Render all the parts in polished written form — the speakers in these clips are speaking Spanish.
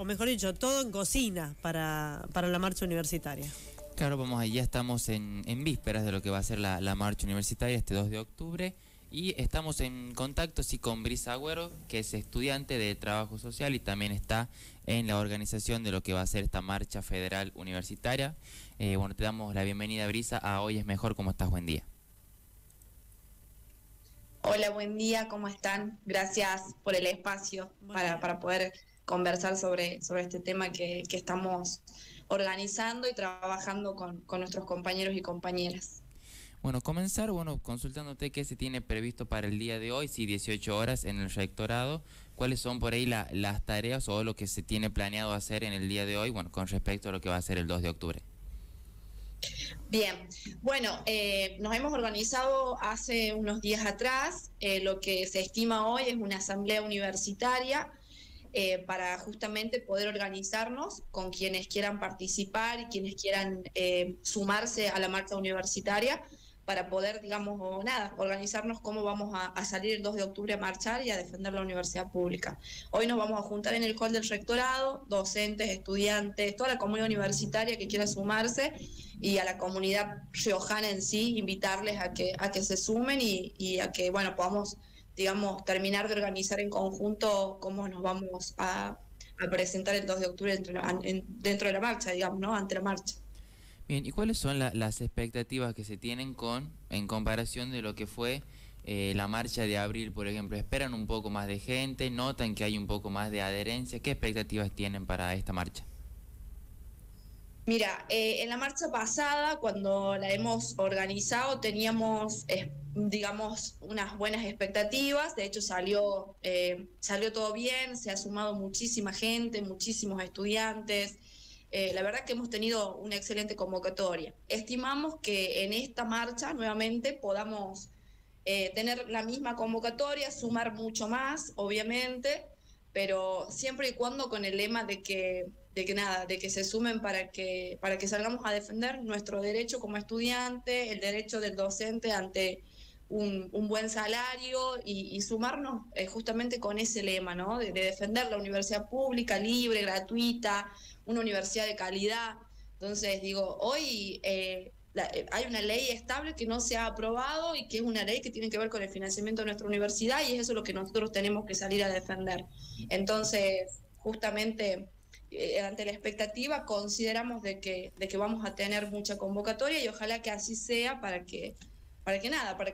o mejor dicho, todo en cocina para la marcha universitaria. Claro, vamos allá, estamos en vísperas de lo que va a ser la marcha universitaria este 2 de octubre y estamos en contacto con Brisa Agüero, que es estudiante de Trabajo Social y también está en la organización de lo que va a ser esta marcha federal universitaria. Bueno, te damos la bienvenida, Brisa, a Hoy es Mejor. ¿Cómo estás? Buen día. Hola, buen día, ¿cómo están? Gracias por el espacio para poder conversar sobre este tema que estamos organizando y trabajando con nuestros compañeros y compañeras. Bueno, comenzar, bueno, consultándote qué se tiene previsto para el día de hoy, si 18 horas en el rectorado, cuáles son por ahí las tareas o lo que se tiene planeado hacer en el día de hoy, bueno, con respecto a lo que va a ser el 2 de octubre. Bien, bueno, nos hemos organizado hace unos días atrás, lo que se estima hoy es una asamblea universitaria, para justamente poder organizarnos con quienes quieran participar y quienes quieran sumarse a la marcha universitaria para poder, digamos, organizarnos cómo vamos a salir el 2 de octubre a marchar y a defender la universidad pública. Hoy nos vamos a juntar en el hall del rectorado, docentes, estudiantes, toda la comunidad universitaria que quiera sumarse y a la comunidad riojana en sí, invitarles a que se sumen y a que, bueno, podamos, digamos, terminar de organizar en conjunto cómo nos vamos a presentar el 2 de octubre dentro de la marcha, digamos, ¿no? Ante la marcha. Bien, ¿y cuáles son las expectativas que se tienen en comparación de lo que fue la marcha de abril, por ejemplo? ¿Esperan un poco más de gente? ¿Notan que hay un poco más de adherencia? ¿Qué expectativas tienen para esta marcha? Mira, en la marcha pasada, cuando la hemos organizado, teníamos digamos, unas buenas expectativas. De hecho salió todo bien, se ha sumado muchísima gente, muchísimos estudiantes. La verdad que hemos tenido una excelente convocatoria. Estimamos que en esta marcha nuevamente podamos tener la misma convocatoria, sumar mucho más, obviamente, pero siempre y cuando con el lema de que se sumen para que salgamos a defender nuestro derecho como estudiante, el derecho del docente ante un buen salario y sumarnos justamente con ese lema, ¿no? De defender la universidad pública, libre, gratuita, una universidad de calidad. Entonces, digo, hoy hay una ley estable que no se ha aprobado y que es una ley que tiene que ver con el financiamiento de nuestra universidad y es eso lo que nosotros tenemos que salir a defender. Entonces, justamente, ante la expectativa consideramos de que vamos a tener mucha convocatoria y ojalá que así sea para que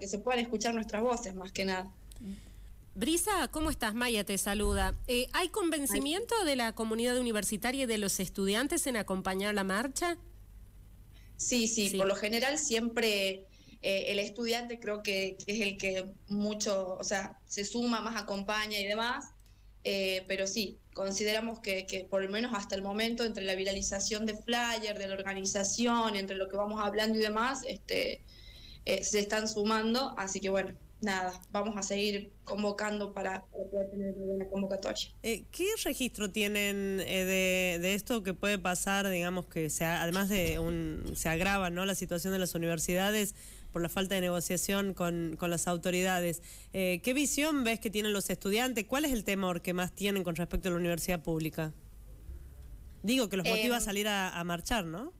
se puedan escuchar nuestras voces más que nada. Brisa, ¿cómo estás? Maya te saluda. ¿Hay convencimiento de la comunidad universitaria y de los estudiantes en acompañar la marcha? Sí. Por lo general siempre el estudiante creo que es el que mucho, o sea, se suma, más acompaña y demás. Pero sí, consideramos que por lo menos hasta el momento, entre la viralización de flyer, de la organización, entre lo que vamos hablando y demás, se están sumando, así que bueno, nada, vamos a seguir convocando para poder tener una convocatoria. ¿Qué registro tienen de esto que puede pasar, digamos, que además de se agrava, ¿no?, la situación de las universidades por la falta de negociación con las autoridades? ¿Qué visión ves que tienen los estudiantes? ¿Cuál es el temor que más tienen con respecto a la universidad pública? Digo, que los motiva a salir a marchar, ¿no?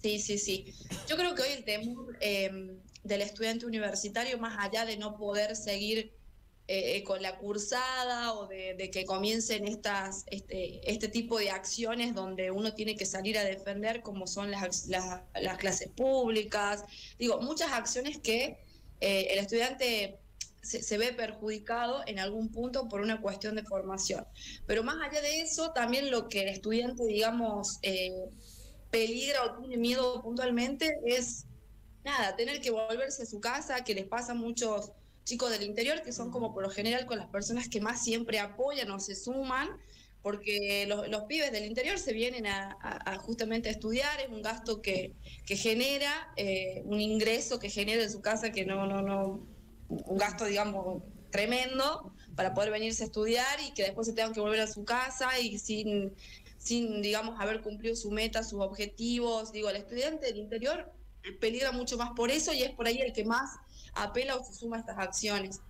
Sí. Yo creo que hoy el temor del estudiante universitario, más allá de no poder seguir con la cursada o de que comiencen este tipo de acciones donde uno tiene que salir a defender, como son las clases públicas, digo, muchas acciones que el estudiante se ve perjudicado en algún punto por una cuestión de formación. Pero más allá de eso, también lo que el estudiante, digamos, peligra o tiene miedo puntualmente es, nada, tener que volverse a su casa, que les pasa a muchos chicos del interior, que son como por lo general con las personas que más siempre apoyan o se suman, porque los pibes del interior se vienen a justamente a estudiar, es un gasto que genera, un ingreso que genera en su casa que no, un gasto, digamos, tremendo para poder venirse a estudiar y que después se tengan que volver a su casa y sin, digamos, haber cumplido su meta, sus objetivos. Digo, el estudiante del interior peligra mucho más por eso y es por ahí el que más apela o se suma a estas acciones.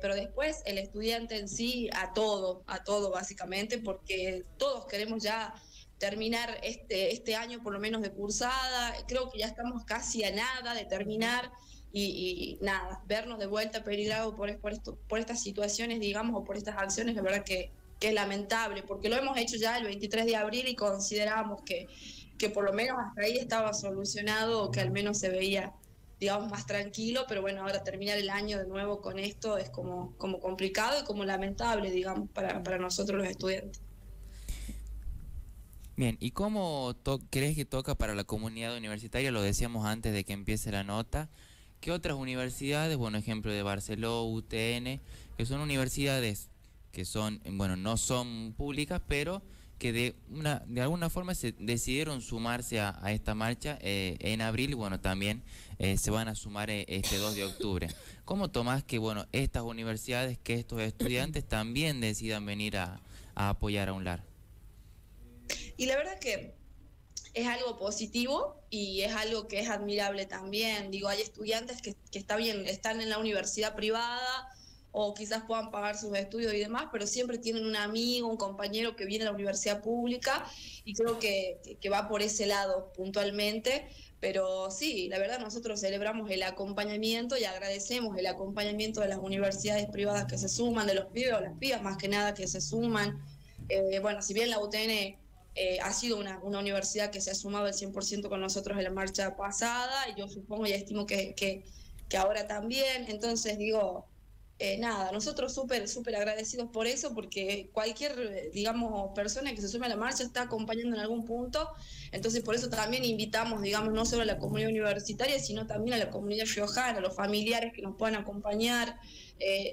pero después el estudiante en sí a todo básicamente, porque todos queremos ya terminar este año por lo menos de cursada. Creo que ya estamos casi a nada de terminar y nada, vernos de vuelta peligrado por estas situaciones, digamos, o por estas acciones, la verdad que es lamentable, porque lo hemos hecho ya el 23 de abril y consideramos que por lo menos hasta ahí estaba solucionado, o que al menos se veía, digamos, más tranquilo, pero bueno, ahora terminar el año de nuevo con esto es como complicado y como lamentable, digamos, para nosotros los estudiantes. Bien, ¿y cómo crees que toca para la comunidad universitaria? Lo decíamos antes de que empiece la nota. ¿Qué otras universidades, bueno, ejemplo de Barceló, UTN, que son universidades que son, bueno, no son públicas, pero que de alguna forma se decidieron sumarse a esta marcha en abril, y bueno, también se van a sumar este 2 de octubre. ¿Cómo tomás que, bueno, estas universidades, que estos estudiantes también decidan venir a apoyar a UNLAR? Y la verdad que es algo positivo y es algo que es admirable también. Digo, hay estudiantes que están en la universidad privada, o quizás puedan pagar sus estudios y demás, pero siempre tienen un amigo, un compañero que viene a la universidad pública, y creo que va por ese lado puntualmente. Pero sí, la verdad nosotros celebramos el acompañamiento y agradecemos el acompañamiento de las universidades privadas que se suman, de los pibes o las pibas más que nada que se suman. Bueno, si bien la UTN ha sido una universidad que se ha sumado al 100% con nosotros en la marcha pasada, y yo supongo y estimo que ahora también, entonces digo... nada, nosotros súper agradecidos por eso, porque cualquier, digamos, persona que se sume a la marcha está acompañando en algún punto. Entonces por eso también invitamos, digamos, no solo a la comunidad universitaria, sino también a la comunidad riojana, a los familiares que nos puedan acompañar,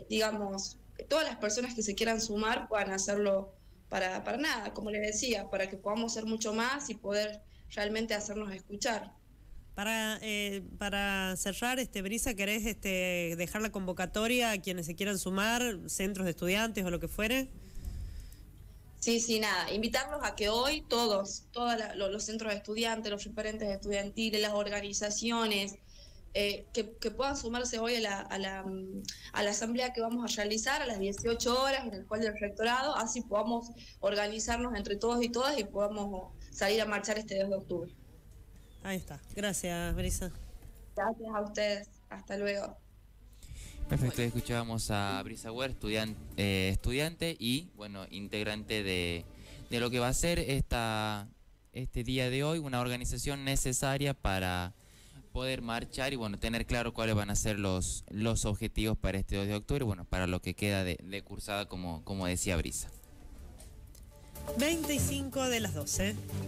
digamos, todas las personas que se quieran sumar puedan hacerlo para nada, como les decía, para que podamos ser mucho más y poder realmente hacernos escuchar. Para cerrar, Brisa, ¿querés dejar la convocatoria a quienes se quieran sumar, centros de estudiantes o lo que fuere? Sí, nada, invitarlos a que hoy todos los centros de estudiantes, los referentes estudiantiles, las organizaciones, que puedan sumarse hoy a la asamblea que vamos a realizar a las 18 horas en el hall del rectorado, así podamos organizarnos entre todos y todas y podamos salir a marchar este 2 de octubre. Ahí está. Gracias, Brisa. Gracias a ustedes. Hasta luego. Perfecto. Escuchábamos a Brisa Agüero, estudiante y, bueno, integrante de lo que va a ser este día de hoy, una organización necesaria para poder marchar y, bueno, tener claro cuáles van a ser los objetivos para este 2 de octubre, bueno, para lo que queda de cursada, como decía Brisa. 25 de las 12.